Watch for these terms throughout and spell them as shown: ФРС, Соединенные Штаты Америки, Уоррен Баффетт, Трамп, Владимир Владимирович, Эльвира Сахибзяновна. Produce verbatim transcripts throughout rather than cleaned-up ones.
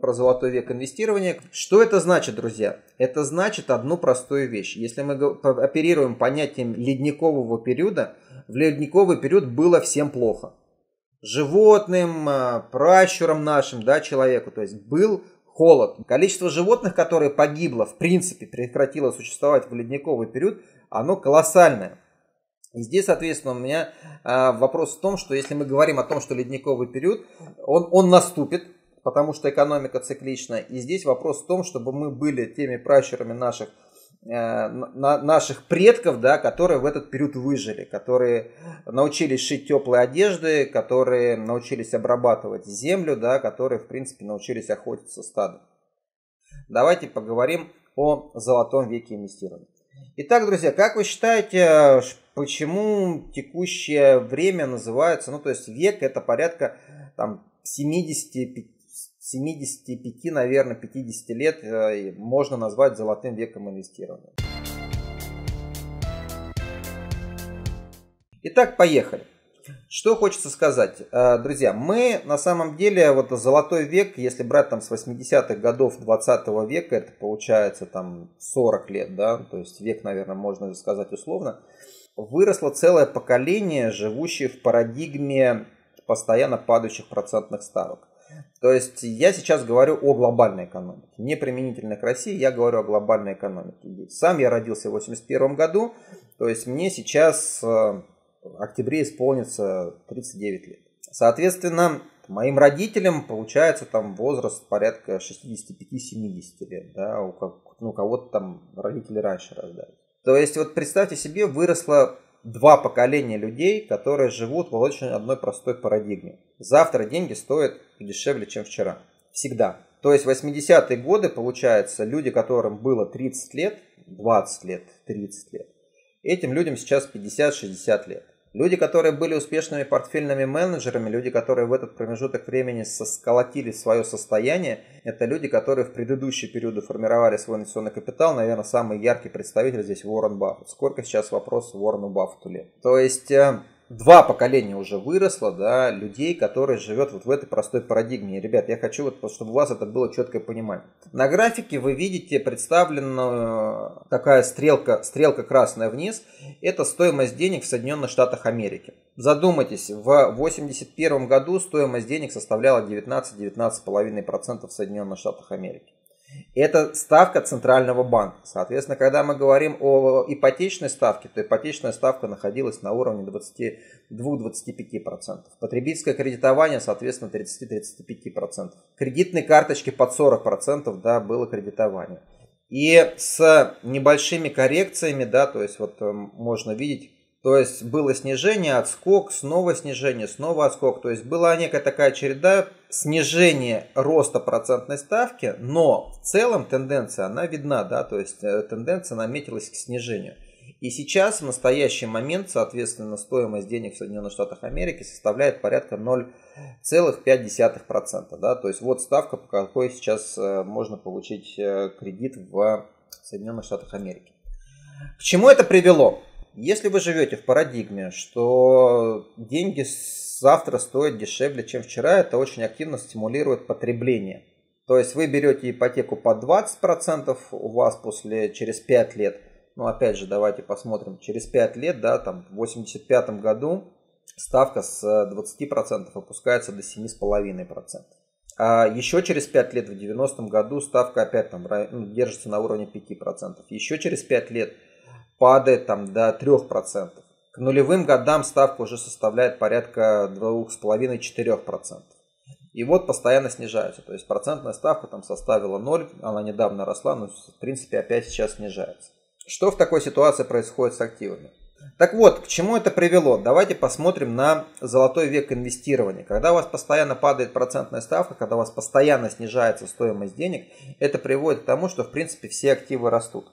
про золотой век инвестирования. Что это значит, друзья? Это значит одну простую вещь. Если мы оперируем понятием ледникового периода, в ледниковый период было всем плохо. Животным, пращурам нашим, да, человеку. То есть был холод. Количество животных, которые погибло, в принципе, прекратило существовать в ледниковый период, оно колоссальное. И здесь, соответственно, у меня э, вопрос в том, что если мы говорим о том, что ледниковый период, он, он наступит, потому что экономика циклична. И здесь вопрос в том, чтобы мы были теми пращурами наших, э, на, наших предков, да, которые в этот период выжили, которые научились шить теплые одежды, которые научились обрабатывать землю, да, которые, в принципе, научились охотиться стадом. Давайте поговорим о золотом веке инвестирования. Итак, друзья, как вы считаете, почему текущее время называется, ну то есть век, это порядка там семидесяти пяти, семидесяти пяти, наверное, пятидесяти лет можно назвать золотым веком инвестирования? Итак, поехали. Что хочется сказать, друзья, мы на самом деле, вот золотой век, если брать там с восьмидесятых годов двадцатого века, это получается там сорок лет, да, то есть век, наверное, можно сказать условно, выросло целое поколение, живущее в парадигме постоянно падающих процентных ставок. То есть я сейчас говорю о глобальной экономике, не применительно к России, я говорю о глобальной экономике. Сам я родился в восемьдесят первом году, то есть мне сейчас... в октябре исполнится тридцать девять лет. Соответственно, моим родителям получается там возраст порядка шестидесяти пяти-семидесяти лет. Да, у ну, кого-то там родители раньше рождались. То есть, вот представьте себе, выросло два поколения людей, которые живут в очень одной простой парадигме. Завтра деньги стоят дешевле, чем вчера. Всегда. То есть, в восьмидесятые годы, получается, люди, которым было тридцать лет, двадцать лет, тридцать лет, этим людям сейчас пятьдесят-шестьдесят лет. Люди, которые были успешными портфельными менеджерами, люди, которые в этот промежуток времени сосколотили свое состояние, это люди, которые в предыдущие периоды формировали свой инвестиционный капитал. Наверное, самый яркий представитель здесь Уоррен Баффетт. Сколько сейчас вопрос Уоррену Баффетту лет? То есть, два поколения уже выросло, да, людей, которые живет вот в этой простой парадигме. Ребят, я хочу, вот, чтобы у вас это было четкое понимание. На графике вы видите представлена такая стрелка, стрелка красная вниз. Это стоимость денег в Соединенных Штатах Америки. Задумайтесь, в тысяча девятьсот восемьдесят первом году стоимость денег составляла девятнадцать-девятнадцать целых пять десятых процента в Соединенных Штатах Америки. Это ставка Центрального банка. Соответственно, когда мы говорим о ипотечной ставке, то ипотечная ставка находилась на уровне двадцати двух — двадцати пяти процентов. Потребительское кредитование, соответственно, тридцать — тридцать пять процентов. Кредитные карточки под сорок процентов, да, было кредитование. И с небольшими коррекциями, да, то есть вот можно видеть, то есть было снижение, отскок, снова снижение, снова отскок. То есть была некая такая череда снижения роста процентной ставки, но в целом тенденция, она видна, да, то есть тенденция наметилась к снижению. И сейчас, в настоящий момент, соответственно, стоимость денег в Соединенных Штатах Америки составляет порядка ноль целых пять десятых процента, да, то есть вот ставка, по какой сейчас можно получить кредит в Соединенных Штатах Америки. К чему это привело? Если вы живете в парадигме, что деньги завтра стоят дешевле, чем вчера, это очень активно стимулирует потребление. То есть вы берете ипотеку по двадцать процентов, у вас после, через пять лет, ну опять же, давайте посмотрим, через пять лет, да, там в восемьдесят пятом году ставка с двадцати процентов опускается до семи целых пяти десятых процента. А еще через пять лет, в девяностом году, ставка опять там держится на уровне пяти процентов. Еще через пять лет падает там до трёх процентов. К нулевым годам ставка уже составляет порядка двух с половиной — четырёх процентов. И вот постоянно снижаются. То есть процентная ставка там составила ноль, она недавно росла, но в принципе опять сейчас снижается. Что в такой ситуации происходит с активами? Так вот, к чему это привело? Давайте посмотрим на золотой век инвестирования. Когда у вас постоянно падает процентная ставка, когда у вас постоянно снижается стоимость денег, это приводит к тому, что в принципе все активы растут.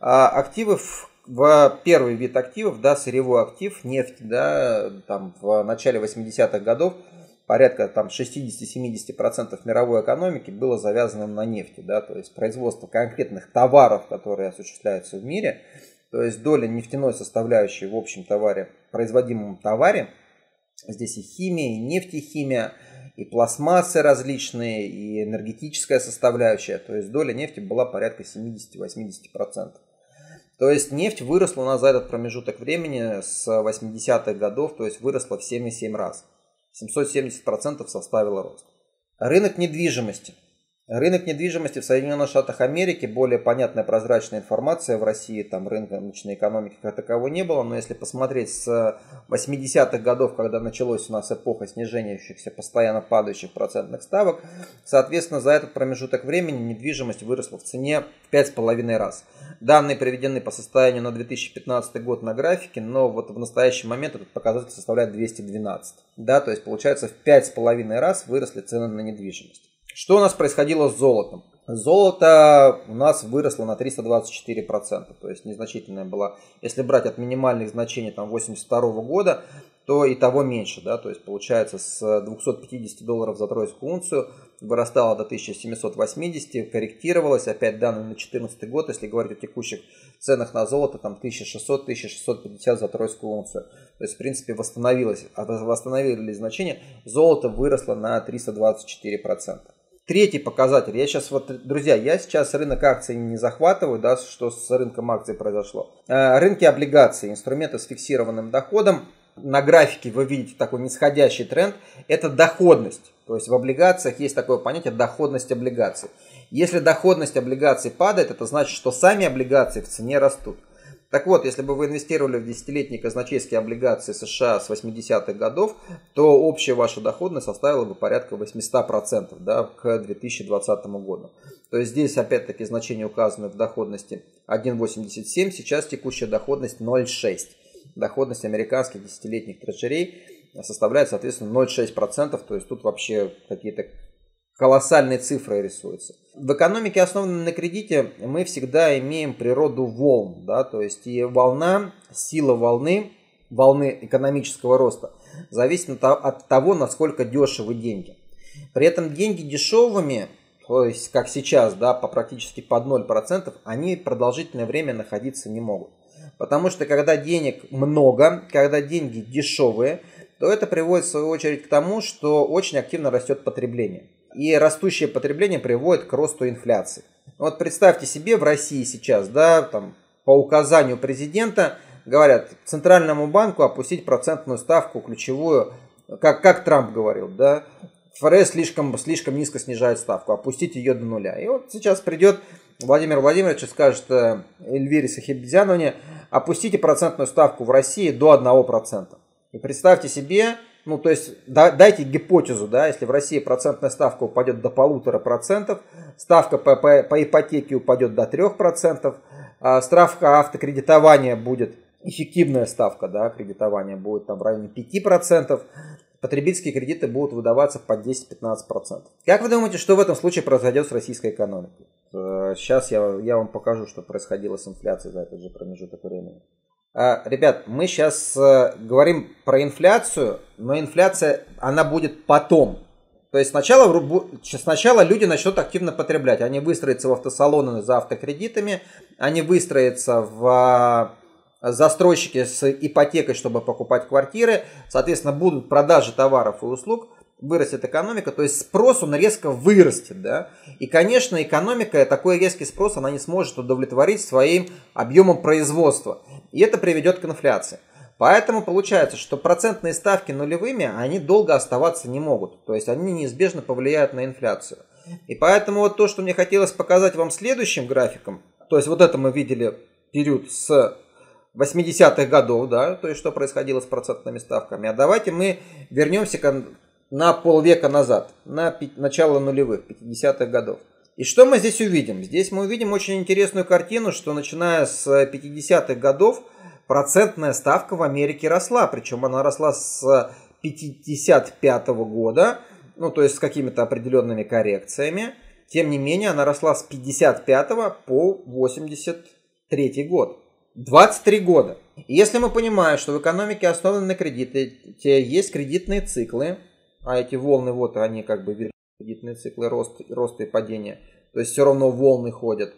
Активы, в первый вид активов, да, сырьевой актив, нефть, да, там в начале восьмидесятых годов порядка там шестьдесят-семьдесят процентов мировой экономики было завязано на нефти, да, то есть производство конкретных товаров, которые осуществляются в мире, то есть доля нефтяной составляющей в общем товаре, производимом товаре, здесь и химия, и нефтехимия, и пластмассы различные, и энергетическая составляющая. То есть доля нефти была порядка семьдесят-восемьдесят процентов. То есть нефть выросла у нас за этот промежуток времени с восьмидесятых годов, то есть выросла в семь целых семь десятых раз. семьсот семьдесят процентов составила рост. Рынок недвижимости. Рынок недвижимости в Соединенных Штатах Америки, более понятная прозрачная информация, в России там рыночной экономики как таковой не было, но если посмотреть с восьмидесятых годов, когда началась у нас эпоха снижающихся, постоянно падающих процентных ставок, соответственно, за этот промежуток времени недвижимость выросла в цене в пять целых пять десятых раз. Данные приведены по состоянию на две тысячи пятнадцатый год на графике, но вот в настоящий момент этот показатель составляет двести двенадцать. Да, то есть получается в пять целых пять десятых раз выросли цены на недвижимость. Что у нас происходило с золотом? Золото у нас выросло на триста двадцать четыре процента, то есть незначительная была. Если брать от минимальных значений там тысяча девятьсот восемьдесят второго года, то и того меньше, да, то есть получается с двухсот пятидесяти долларов за тройскую унцию вырастало до тысячи семисот восьмидесяти, корректировалось, опять данные на две тысячи четырнадцатый год, если говорить о текущих ценах на золото, там тысяча шестьсот — тысяча шестьсот пятьдесят за тройскую унцию, то есть в принципе восстановилось, восстановили значение, золото выросло на триста двадцать четыре процента. Третий показатель. Я сейчас вот, друзья, я сейчас рынок акций не захватываю, да, что с рынком акций произошло. Рынки облигаций, инструменты с фиксированным доходом. На графике вы видите такой нисходящий тренд. Это доходность. То есть в облигациях есть такое понятие доходность облигаций. Если доходность облигаций падает, это значит, что сами облигации в цене растут. Так вот, если бы вы инвестировали в десятилетние казначейские облигации США с восьмидесятых годов, то общая ваша доходность составила бы порядка восемьсот процентов, да, к две тысячи двадцатому году. То есть здесь опять-таки значения указаны в доходности один целых восемьдесят семь сотых, сейчас текущая доходность ноль целых шесть десятых. Доходность американских десятилетних трежерей составляет, соответственно, ноль целых шесть десятых процента, то есть тут вообще какие-то колоссальные цифры рисуются. В экономике, основанной на кредите, мы всегда имеем природу волн, да, то есть и волна, сила волны, волны экономического роста, зависит от того, насколько дешевы деньги. При этом деньги дешевыми, то есть как сейчас, да, по практически под ноль процентов, они продолжительное время находиться не могут. Потому что когда денег много, когда деньги дешевые, то это приводит в свою очередь к тому, что очень активно растет потребление. И растущее потребление приводит к росту инфляции. Вот представьте себе, в России сейчас, да, там, по указанию президента, говорят, Центральному банку опустить процентную ставку ключевую, как, как Трамп говорил, да, ФРС слишком, слишком низко снижает ставку, опустить ее до нуля. И вот сейчас придет Владимир Владимирович и скажет Эльвире Сахибзяновне, опустите процентную ставку в России до одного процента. И представьте себе, ну, то есть, да, дайте гипотезу, да, если в России процентная ставка упадет до полутора процентов, ставка по, по, по ипотеке упадет до трех процентов, а ставка автокредитования будет, эффективная ставка, да, кредитования будет там в районе пяти процентов, потребительские кредиты будут выдаваться по десять-пятнадцать процентов. Как вы думаете, что в этом случае произойдет с российской экономикой? Сейчас я, я вам покажу, что происходило с инфляцией за этот же промежуток времени. Ребят, мы сейчас говорим про инфляцию, но инфляция, она будет потом. То есть сначала, сначала люди начнут активно потреблять. Они выстроятся в автосалоны за автокредитами, они выстроятся в застройщики с ипотекой, чтобы покупать квартиры. Соответственно, будут продажи товаров и услуг, вырастет экономика, то есть спрос он резко вырастет, да, и, конечно, экономика, такой резкий спрос, она не сможет удовлетворить своим объемом производства, и это приведет к инфляции. Поэтому получается, что процентные ставки нулевыми, они долго оставаться не могут, то есть они неизбежно повлияют на инфляцию. И поэтому вот то, что мне хотелось показать вам следующим графиком, то есть вот это мы видели период с восьмидесятых годов, да, то есть что происходило с процентными ставками, а давайте мы вернемся к на полвека назад, на начало нулевых, пятидесятых годов. И что мы здесь увидим? Здесь мы увидим очень интересную картину, что начиная с пятидесятых годов процентная ставка в Америке росла, причем она росла с тысяча девятьсот пятьдесят пятого года, ну то есть с какими-то определенными коррекциями, тем не менее она росла с пятьдесят пятого по восемьдесят третий год. двадцать три года. И если мы понимаем, что в экономике основаны на кредиты, есть кредитные циклы, а эти волны, вот они как бы кредитные циклы роста, роста и падения. То есть все равно волны ходят.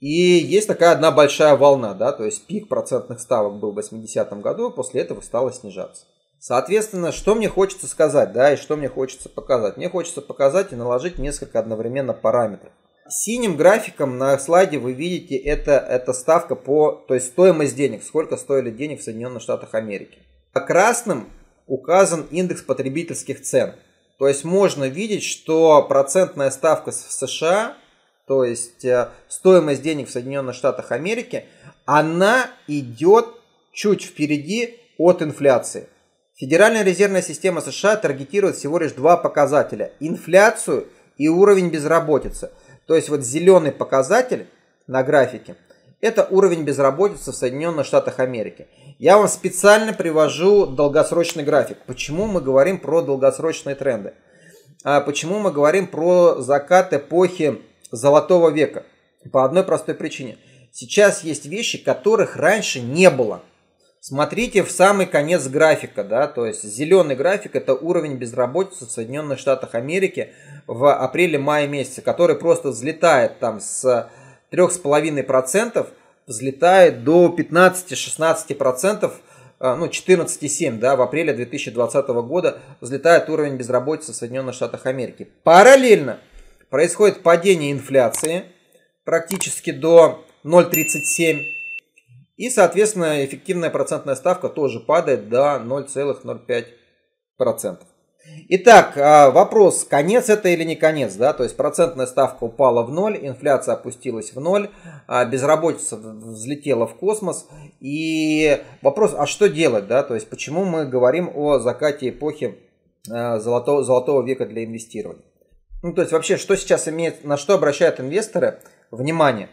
И есть такая одна большая волна, да, то есть пик процентных ставок был в восьмидесятом году, после этого стало снижаться. Соответственно, что мне хочется сказать, да, и что мне хочется показать? Мне хочется показать и наложить несколько одновременно параметров. Синим графиком на слайде вы видите, это, это ставка по, то есть стоимость денег, сколько стоили денег в Соединенных Штатах Америки. А красным указан индекс потребительских цен. То есть можно видеть, что процентная ставка в США, то есть стоимость денег в Соединенных Штатах Америки, она идет чуть впереди от инфляции. Федеральная резервная система США таргетирует всего лишь два показателя – инфляцию и уровень безработицы. То есть вот зеленый показатель на графике – это уровень безработицы в Соединенных Штатах Америки. Я вам специально привожу долгосрочный график. Почему мы говорим про долгосрочные тренды? А почему мы говорим про закат эпохи Золотого века? По одной простой причине. Сейчас есть вещи, которых раньше не было. Смотрите в самый конец графика, да, то есть зеленый график – это уровень безработицы в Соединенных Штатах Америки в апреле-мае месяце, который просто взлетает там с трёх с половиной процентов, взлетает до пятнадцати-шестнадцати процентов, ну четырнадцать и семь, да, в апреле две тысячи двадцатого года взлетает уровень безработицы в Соединенных Штатах Америки. Параллельно происходит падение инфляции практически до ноль целых тридцать семь сотых процента. И, соответственно, эффективная процентная ставка тоже падает до ноль целых ноль пять сотых процента. Итак, вопрос, конец это или не конец, да? То есть процентная ставка упала в ноль, инфляция опустилась в ноль, безработица взлетела в космос. И вопрос, а что делать, да? То есть почему мы говорим о закате эпохи золотого, золотого века для инвестирования? Ну, то есть вообще, что сейчас имеет, на что обращают инвесторы внимание?